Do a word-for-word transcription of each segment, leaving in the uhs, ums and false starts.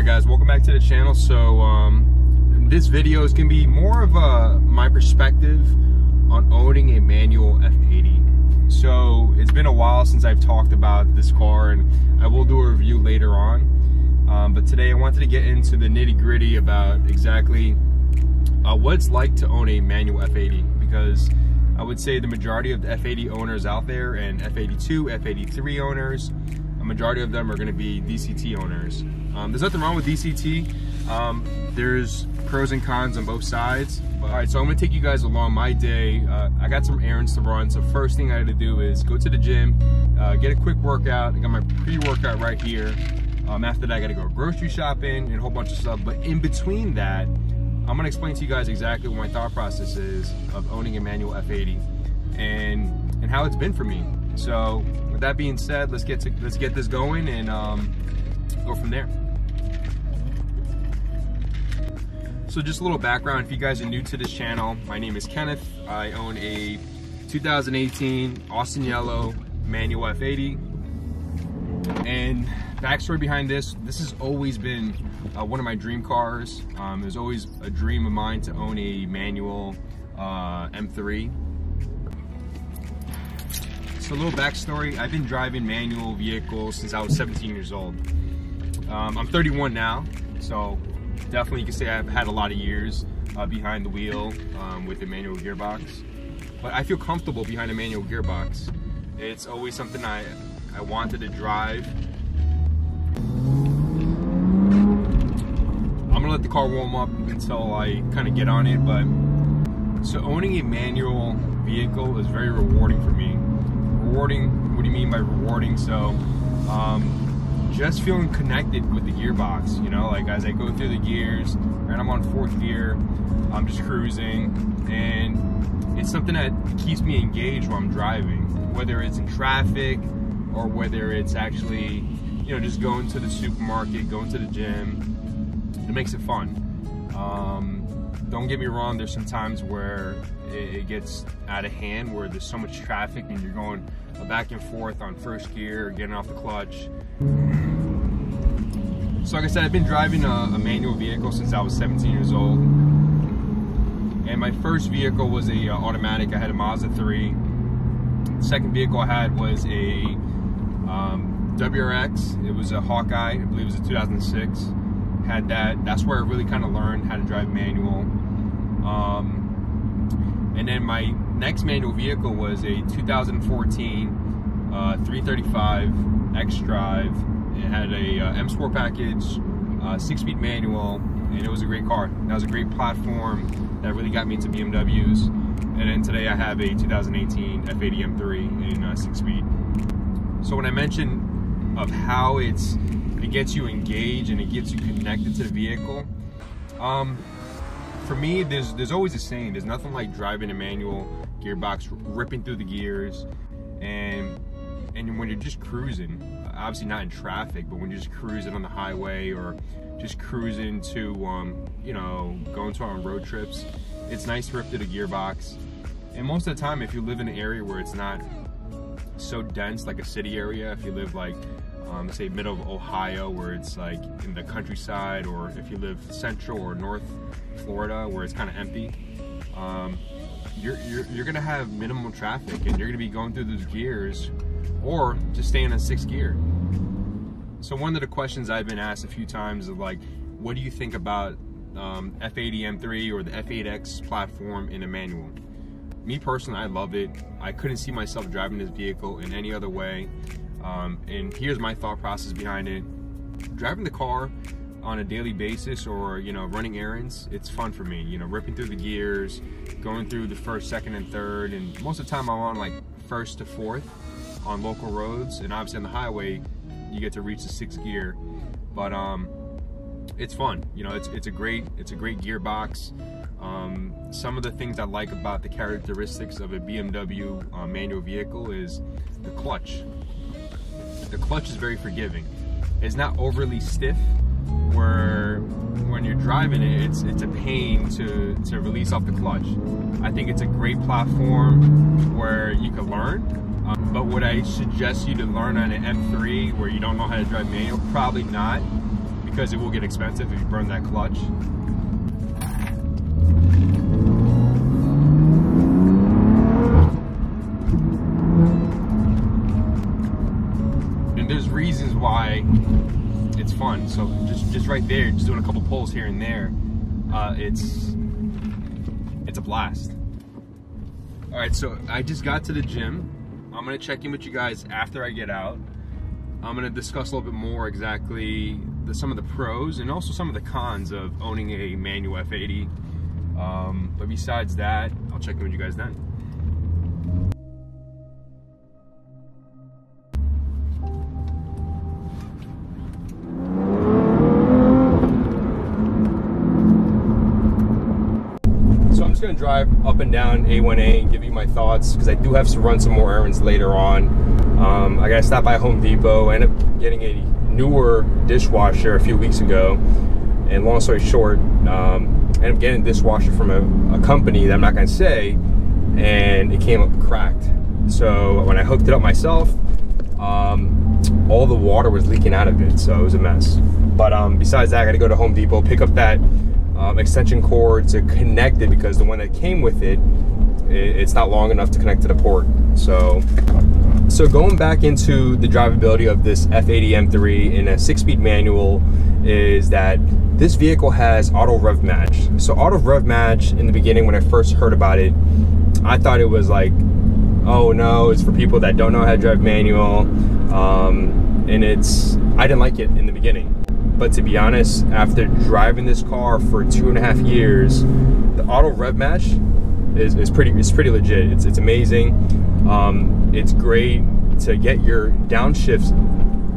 Alright guys, welcome back to the channel. So um, this video is going to be more of a, my perspective on owning a manual F eighty. So it's been a while since I've talked about this car, and I will do a review later on. Um, but today I wanted to get into the nitty-gritty about exactly uh, what it's like to own a manual F eighty, because I would say the majority of the F eighty owners out there, and F eighty-two, F eighty-three owners, a majority of them are going to be D C T owners. Um, there's nothing wrong with D C T. Um, there's pros and cons on both sides. But, all right, so I'm going to take you guys along my day. Uh, I got some errands to run. So first thing I had to do is go to the gym, uh, get a quick workout. I got my pre-workout right here. Um, after that, I got to go grocery shopping and a whole bunch of stuff. But in between that, I'm going to explain to you guys exactly what my thought process is of owning a manual F eighty and, and how it's been for me. So with that being said, let's get to, let's get this going and um, go from there. So just a little background, if you guys are new to this channel, my name is Kenneth. I own a two thousand eighteen Austin Yellow manual F eighty. And backstory behind this, this has always been uh, one of my dream cars. Um, it was always a dream of mine to own a manual uh, M three. So a little backstory, I've been driving manual vehicles since I was seventeen years old. Um, I'm thirty-one now, so definitely you can say I've had a lot of years uh, behind the wheel um, with a manual gearbox. But I feel comfortable behind a manual gearbox. It's always something I, I wanted to drive. I'm gonna let the car warm up until I kind of get on it, but so owning a manual vehicle is very rewarding for me. Rewarding, what do you mean by rewarding? So, um, just feeling connected with the gearbox, you know, like as I go through the gears and I'm on fourth gear, I'm just cruising, and it's something that keeps me engaged while I'm driving, whether it's in traffic or whether it's actually, you know, just going to the supermarket, going to the gym. It makes it fun. Um, don't get me wrong, there's some times where it gets out of hand, where there's so much traffic and you're going back and forth on first gear, getting off the clutch. So like I said, I've been driving a, a manual vehicle since I was seventeen years old. And my first vehicle was a uh, automatic. I had a Mazda three. The second vehicle I had was a um, W R X. It was a Hawkeye. I believe it was a two thousand six. Had that. That's where I really kind of learned how to drive manual. Um, and then my next manual vehicle was a two thousand fourteen uh, three thirty-five X-Drive. It had a uh, M Sport package, uh, six-speed manual, and it was a great car. That was a great platform that really got me into B M Ws. And then today I have a two thousand eighteen F eighty M three in uh, six-speed. So when I mentioned of how it's it gets you engaged and it gets you connected to the vehicle, um, for me, there's there's always a saying. There's nothing like driving a manual gearbox, ripping through the gears, and and when you're just cruising, obviously not in traffic, but when you're just cruising on the highway or just cruising to, um, you know, going to on road trips, it's nice to rip through the gearbox. And most of the time, if you live in an area where it's not so dense, like a city area, if you live like, um, say, middle of Ohio, where it's like in the countryside, or if you live central or north Florida, where it's kind of empty, um, You're, you're, you're gonna have minimal traffic and you're gonna be going through those gears or just staying in sixth gear. So one of the questions I've been asked a few times is like, what do you think about um, F eighty M three or the F eight X platform in a manual? Me personally, I love it. I couldn't see myself driving this vehicle in any other way. Um, and here's my thought process behind it. Driving the car on a daily basis, or you know, running errands, it's fun for me, you know, ripping through the gears, going through the first, second, and third, and most of the time I'm on like first to fourth on local roads, and obviously on the highway you get to reach the sixth gear. But um it's fun, you know, it's it's a great it's a great gearbox. Um some of the things I like about the characteristics of a B M W uh, manual vehicle is the clutch. The clutch is very forgiving. It's not overly stiff, where when you're driving it, it's it's a pain to, to release off the clutch. I think it's a great platform where you can learn, um, but would I suggest you to learn on an M three where you don't know how to drive manual? Probably not, because it will get expensive if you burn that clutch. And there's reasons why it's fun. So just just right there, just doing a couple pulls here and there, uh, it's it's a blast. All right, so I just got to the gym. I'm gonna check in with you guys after I get out. I'm gonna discuss a little bit more exactly the, some of the pros and also some of the cons of owning a manual F eighty. Um, but besides that, I'll check in with you guys then. So I'm just gonna drive up and down A one A and give you my thoughts, because I do have to run some more errands later on. Um, I gotta stop by Home Depot. I ended up getting a newer dishwasher a few weeks ago, and long story short, um, I ended up getting a dishwasher from a, a company that I'm not gonna say, and it came up cracked. So when I hooked it up myself, um, all the water was leaking out of it, so it was a mess. But um, besides that, I gotta go to Home Depot, pick up that um, extension cord to connect it, because the one that came with it, it it's not long enough to connect to the port. So. So going back into the drivability of this F eighty M three in a six-speed manual is that this vehicle has auto rev match. So auto rev match, in the beginning when I first heard about it, I thought it was like, oh no, it's for people that don't know how to drive manual. Um, and it's, I didn't like it in the beginning. But to be honest, after driving this car for two and a half years, the auto rev match is, is pretty, it's pretty legit. It's, it's amazing. Um, It's great to get your downshifts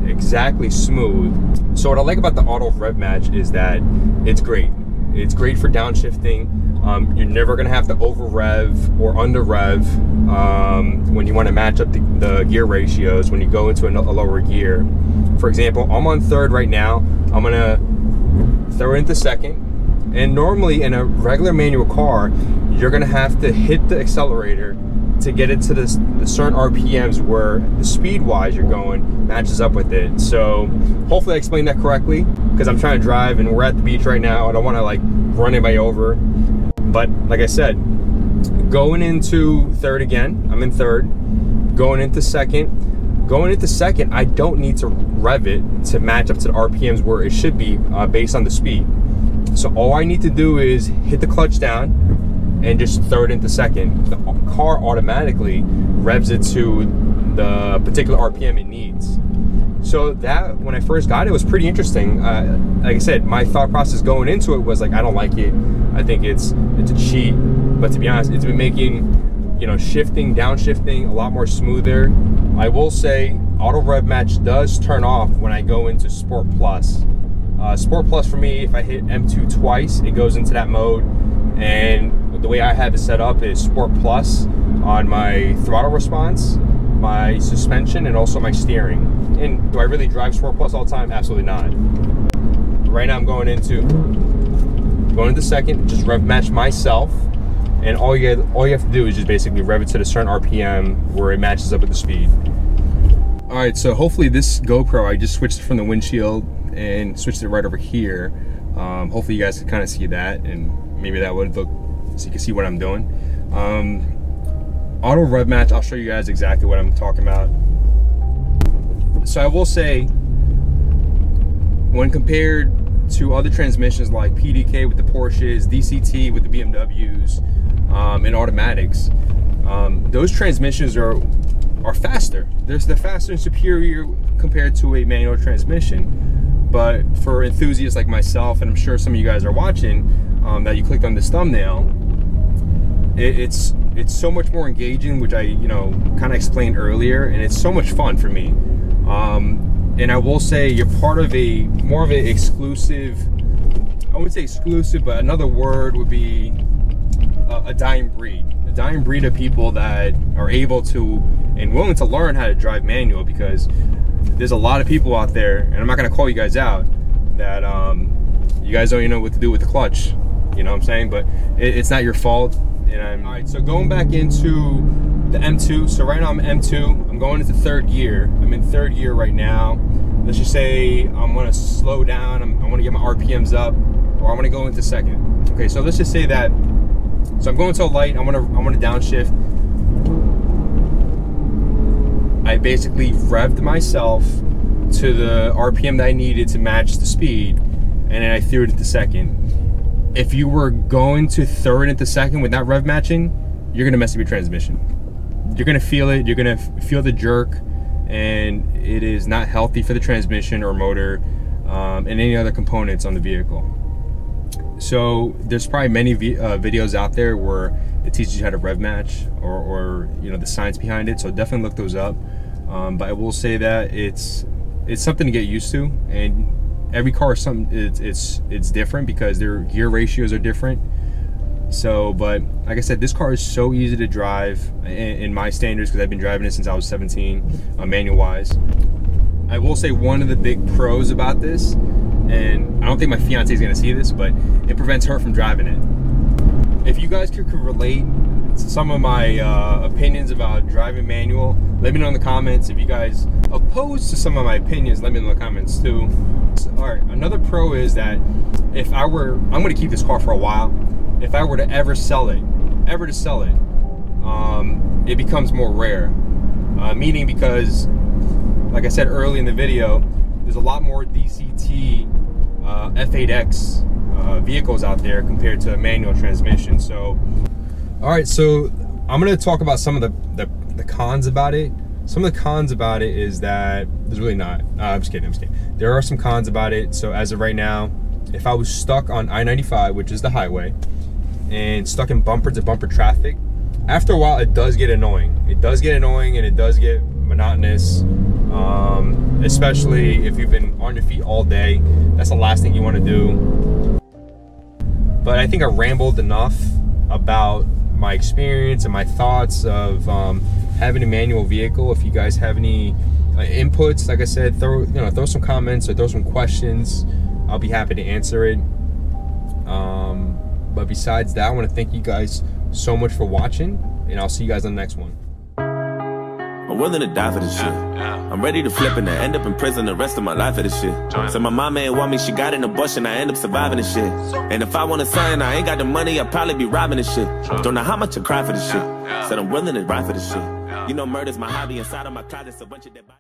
exactly smooth. So what I like about the auto rev match is that it's great. It's great for downshifting. Um, you're never gonna have to over rev or under rev um, when you wanna match up the, the gear ratios when you go into a, a lower gear. For example, I'm on third right now. I'm gonna throw it into second. And normally in a regular manual car, you're gonna have to hit the accelerator to get it to this, the certain R P Ms where the speed-wise you're going matches up with it. So hopefully I explained that correctly, because I'm trying to drive and we're at the beach right now. I don't want to like run anybody over. But like I said, going into third again, I'm in third. Going into second, going into second, I don't need to rev it to match up to the R P Ms where it should be uh, based on the speed. So all I need to do is hit the clutch down and just throw it into second. The car automatically revs it to the particular R P M it needs. So that, when I first got it, was pretty interesting. Uh, like I said, my thought process going into it was like, I don't like it. I think it's it's a cheat. But to be honest, it's been making, you know, shifting, downshifting a lot more smoother. I will say, auto rev match does turn off when I go into Sport Plus. Uh, Sport Plus for me, if I hit M two twice, it goes into that mode. And the way I have it set up is Sport Plus on my throttle response, my suspension, and also my steering. And do I really drive Sport Plus all the time? Absolutely not. Right now I'm going into going into second, just rev match myself, and all you have, all you have to do is just basically rev it to the certain R P M where it matches up with the speed. All right, so hopefully this GoPro, I just switched it from the windshield and switched it right over here. Um, hopefully you guys can kind of see that, and maybe that would look. So you can see what I'm doing. Um, auto rev match, I'll show you guys exactly what I'm talking about. So I will say, when compared to other transmissions like P D K with the Porsches, D C T with the B M Ws, um, and automatics, um, those transmissions are are faster. They're, they're faster and superior compared to a manual transmission. But for enthusiasts like myself, and I'm sure some of you guys are watching, Um, that you clicked on this thumbnail, it, it's it's so much more engaging, which I you know kind of explained earlier, and it's so much fun for me. Um, and I will say, you're part of a more of an exclusive, I wouldn't say exclusive, but another word would be a, a dying breed, a dying breed of people that are able to and willing to learn how to drive manual, because there's a lot of people out there, and I'm not gonna call you guys out, that um, you guys don't even know what to do with the clutch. You know what I'm saying? But it, it's not your fault. And I'm, all right, so going back into the M two. So right now I'm M two. I'm going into third gear. I'm in third gear right now. let's just say I'm gonna slow down, I'm, I wanna get my R P Ms up, or I wanna go into second. Okay, so let's just say that, so I'm going so light, I wanna, I wanna downshift. I basically revved myself to the R P M that I needed to match the speed, and then I threw it at the second. If you were going to third at the second with that rev matching, you're gonna mess up your transmission. You're gonna feel it, you're gonna feel the jerk, and it is not healthy for the transmission or motor um, and any other components on the vehicle. So there's probably many vi uh, videos out there where it teaches you how to rev match, or, or you know, the science behind it, so definitely look those up. Um, but I will say that it's it's something to get used to, and every car is something, it's, it's, it's different because their gear ratios are different. So, but like I said, this car is so easy to drive in, in my standards, because I've been driving it since I was seventeen, uh, manual wise. I will say one of the big pros about this, and I don't think my fiance is gonna see this, but it prevents her from driving it. If you guys could, could relate to some of my uh, opinions about driving manual, let me know in the comments. If you guys opposed to some of my opinions, let me know in the comments too. So, all right, another pro is that if I were, I'm gonna keep this car for a while. If I were to ever sell it, ever to sell it, um, it becomes more rare. Uh, meaning because, like I said early in the video, there's a lot more D C T uh, F eight X uh, vehicles out there compared to a manual transmission. So, all right, so I'm gonna talk about some of the, the, the cons about it. Some of the cons about it is that there's really not, uh, I'm just kidding, I'm just kidding. There are some cons about it. So as of right now, if I was stuck on I ninety-five, which is the highway, and stuck in bumper to bumper traffic, after a while it does get annoying. It does get annoying and it does get monotonous, um, especially if you've been on your feet all day. That's the last thing you want to do. But I think I rambled enough about my experience and my thoughts of um, having a manual vehicle. If you guys have any uh, inputs, like I said, throw, you know, throw some comments or throw some questions. I'll be happy to answer it. Um, But besides that, I want to thank you guys so much for watching, and I'll see you guys on the next one. I'm willing to die for this shit. I'm ready to flip and I end up in prison the rest of my life for this shit. So my mama ain't want me, she got in a bush and I end up surviving this shit. And if I want a son, I ain't got the money, I'll probably be robbing this shit. Don't know how much I cry for this shit. Said I'm willing to ride for this shit. You know murder's my hobby, inside of my closet's a bunch of dead bodies.